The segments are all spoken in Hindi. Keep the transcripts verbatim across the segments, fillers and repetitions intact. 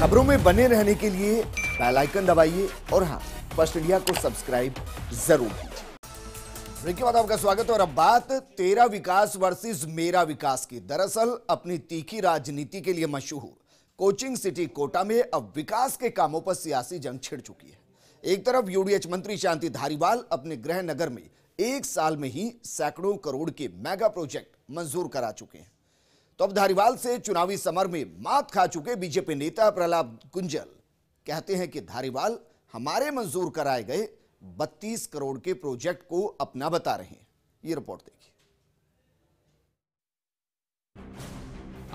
खबरों में बने रहने के लिए बेल आइकन दबाइए और हाँ, फर्स्ट इंडिया को सब्सक्राइब जरूर कीजिए। ब्रेक के बाद आपका स्वागत है और अब बात तेरा विकास वर्सेस मेरा विकास की। दरअसल अपनी तीखी राजनीति के लिए मशहूर कोचिंग सिटी कोटा में अब विकास के कामों पर सियासी जंग छिड़ चुकी है। एक तरफ यूडीएच मंत्री शांति धारीवाल अपने गृह नगर में एक साल में ही सैकड़ों करोड़ के मेगा प्रोजेक्ट मंजूर करा चुके हैं, तो अब धारीवाल से चुनावी समर में मात खा चुके बीजेपी नेता प्रहलाद गुंजल कहते हैं कि धारीवाल हमारे मंजूर कराए गए बत्तीस करोड़ के प्रोजेक्ट को अपना बता रहे हैं। ये रिपोर्ट देखिए।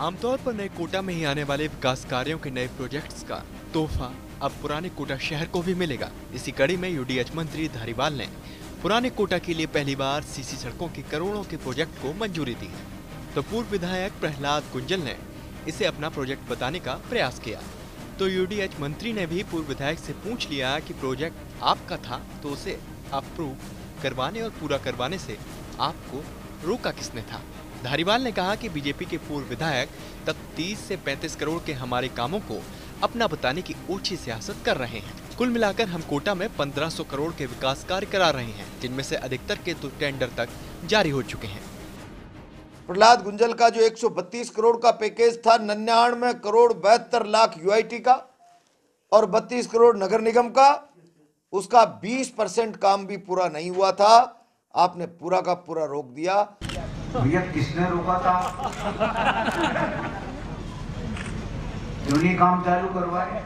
आमतौर पर नए कोटा में ही आने वाले विकास कार्यों के नए प्रोजेक्ट्स का तोहफा अब पुराने कोटा शहर को भी मिलेगा। इसी कड़ी में यूडीएच मंत्री धारीवाल ने पुराने कोटा के लिए पहली बार सीसी सड़कों के करोड़ों के प्रोजेक्ट को मंजूरी दी, तो पूर्व विधायक प्रहलाद गुंजल ने इसे अपना प्रोजेक्ट बताने का प्रयास किया, तो यूडीएच मंत्री ने भी पूर्व विधायक से पूछ लिया कि प्रोजेक्ट आपका था तो उसे अप्रूव करवाने और पूरा करवाने से आपको रोका किसने था। धारीवाल ने कहा कि बीजेपी के पूर्व विधायक तब तीस से पैंतीस करोड़ के हमारे कामों को अपना बताने की ओछी सियासत कर रहे हैं। कुल मिलाकर हम कोटा में पंद्रह सौ करोड़ के विकास कार्य करा रहे हैं, जिनमें से अधिकतर के तो टेंडर तक जारी हो चुके हैं। प्रहलाद गुंजल का जो एक सौ बत्तीस करोड़ का पैकेज था, निन्यानवे करोड़ बहत्तर लाख यूआईटी का और बत्तीस करोड़ नगर निगम का, उसका बीस परसेंट काम भी पूरा नहीं हुआ था। आपने पूरा का पूरा रोक दिया। भैया किसने रोका था? क्यों नहीं काम चालू करवाए,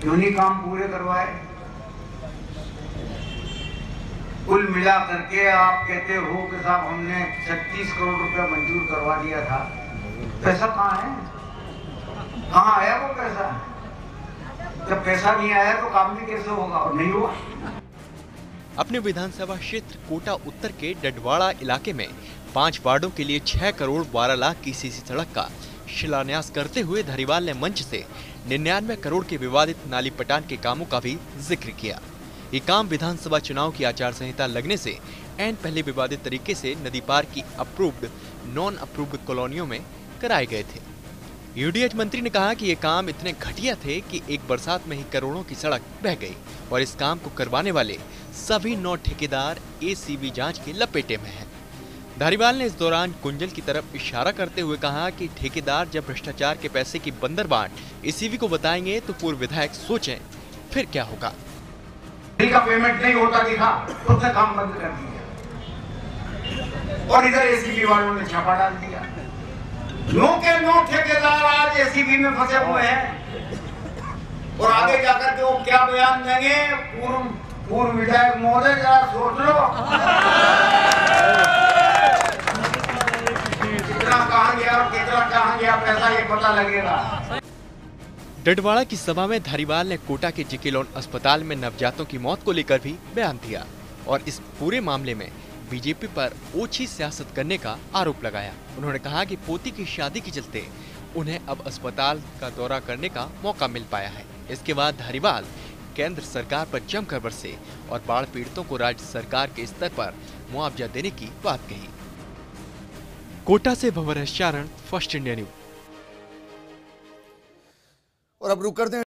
क्यों नहीं काम पूरे करवाए? कुल मिला करके आप कहते हो कि साहब हमने छत्तीस करोड़ रुपया मंजूर करवा दिया था, पैसा कहाँ है? कहाँ आया वो पैसा? जब पैसा नहीं आया तो काम भी कैसे होगा? और नहीं हुआ। अपने विधानसभा क्षेत्र कोटा उत्तर के डडवाड़ा इलाके में पांच वार्डों के लिए छह करोड़ बारह लाख की सीसी सड़क का शिलान्यास करते हुए धारीवाल ने मंच से निन्यानवे करोड़ के विवादित नाली पटान के कामों का भी जिक्र किया। ये काम विधानसभा चुनाव की आचार संहिता लगने से एंड पहले विवादित तरीके से नदी पार की अप्रूव्ड नॉन अप्रूव्ड कॉलोनियों में कराए गए थे। यूडीएच मंत्री ने कहा कि ये काम इतने घटिया थे कि एक बरसात में ही करोड़ों की सड़क बह गई और इस काम को करवाने वाले सभी नौ ठेकेदार ए सी बी जांच के लपेटे में हैं। धारीवाल ने इस दौरान गुंजल की तरफ इशारा करते हुए कहा कि ठेकेदार जब भ्रष्टाचार के पैसे की बंदरबांट ए सी बी को बताएंगे तो पूर्व विधायक सोचें फिर क्या होगा। का पेमेंट नहीं होता दिखा, उसने काम बंद कर दिया और इधर ए सी बी वालों ने छापा डाल दिया। नो के नो ठेकेदार आज ए सी बी में फंसे हुए हैं और आगे जाकर के वो क्या बयान देंगे। पूर्व पूर्व विधायक महोदय जरा सोच लो, कितना कहाँ गया और कितना कहाँ गया पैसा, ये पता लगेगा। डडवाड़ा की सभा में धारीवाल ने कोटा के जिकिलोन अस्पताल में नवजातों की मौत को लेकर भी बयान दिया और इस पूरे मामले में बीजेपी पर ओछी सियासत करने का आरोप लगाया। उन्होंने कहा कि पोती की शादी के चलते उन्हें अब अस्पताल का दौरा करने का मौका मिल पाया है। इसके बाद धारीवाल केंद्र सरकार पर जमकर बरसे और बाढ़ पीड़ितों को राज्य सरकार के स्तर पर मुआवजा देने की बात कही। कोटा से भंवर शरण, फर्स्ट इंडिया न्यूज। और अब रुक करते हैं।